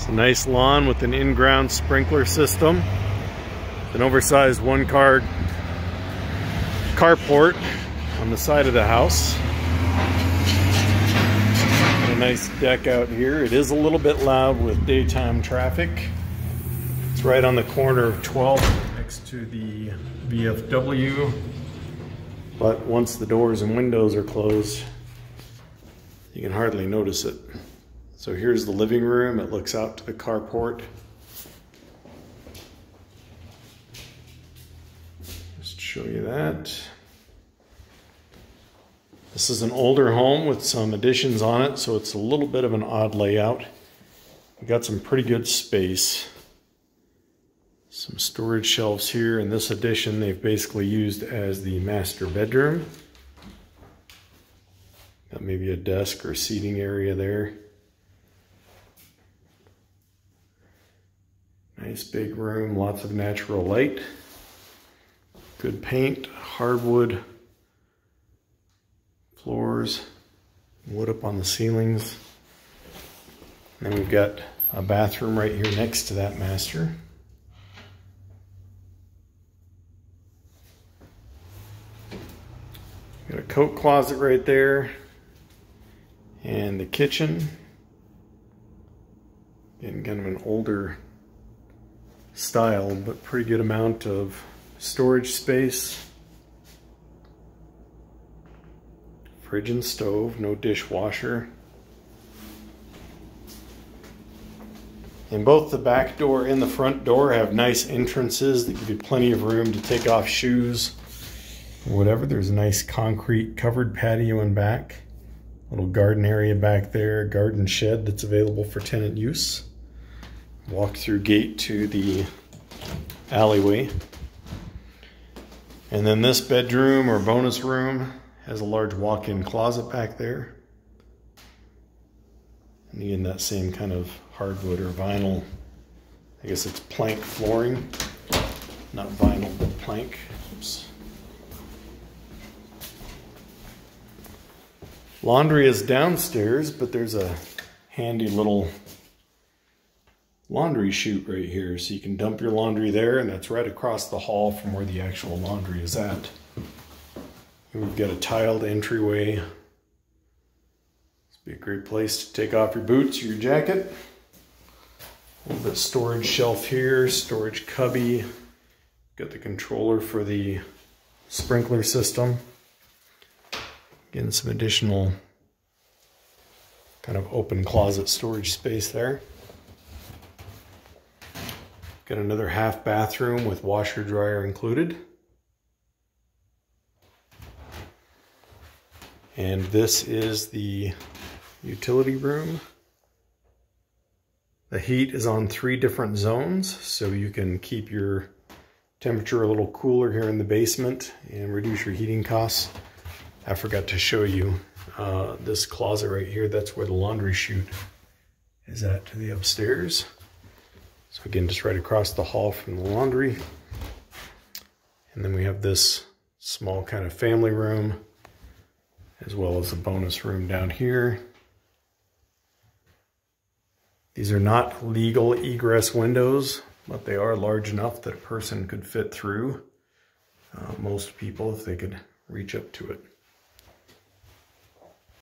It's a nice lawn with an in-ground sprinkler system, an oversized one-car carport on the side of the house. Got a nice deck out here. It is a little bit loud with daytime traffic. It's right on the corner of 12th next to the VFW. But once the doors and windows are closed, you can hardly notice it. So here's the living room. It looks out to the carport. Just show you that. This is an older home with some additions on it, so it's a little bit of an odd layout. We've got some pretty good space. Some storage shelves here. In this addition, they've basically used as the master bedroom. Got maybe a desk or seating area there. Nice big room, lots of natural light, good paint, hardwood floors, wood up on the ceilings. And then we've got a bathroom right here next to that master. Got a coat closet right there and the kitchen. Getting kind of an older style, but pretty good amount of storage space. Fridge and stove, no dishwasher. And both the back door and the front door have nice entrances that give you plenty of room to take off shoes or whatever. There's a nice concrete covered patio in back. Little garden area back there, garden shed that's available for tenant use. Walk-through gate to the alleyway. And then this bedroom or bonus room has a large walk-in closet back there. And again, that same kind of hardwood or vinyl, I guess it's plank flooring. Not vinyl, but plank. Oops. Laundry is downstairs, but there's a handy little laundry chute right here, so you can dump your laundry there, and that's right across the hall from where the actual laundry is at. And we've got a tiled entryway. This would be a great place to take off your boots or your jacket. A little bit of storage shelf here, storage cubby. Got the controller for the sprinkler system. Again, some additional kind of open closet storage space there. Got another half bathroom with washer dryer included. And this is the utility room. The heat is on 3 different zones, so you can keep your temperature a little cooler here in the basement and reduce your heating costs. I forgot to show you this closet right here. That's where the laundry chute is at to the upstairs. So again, just right across the hall from the laundry. And then we have this small kind of family room, as well as a bonus room down here. These are not legal egress windows, but they are large enough that a person could fit through. Most people, if they could reach up to it.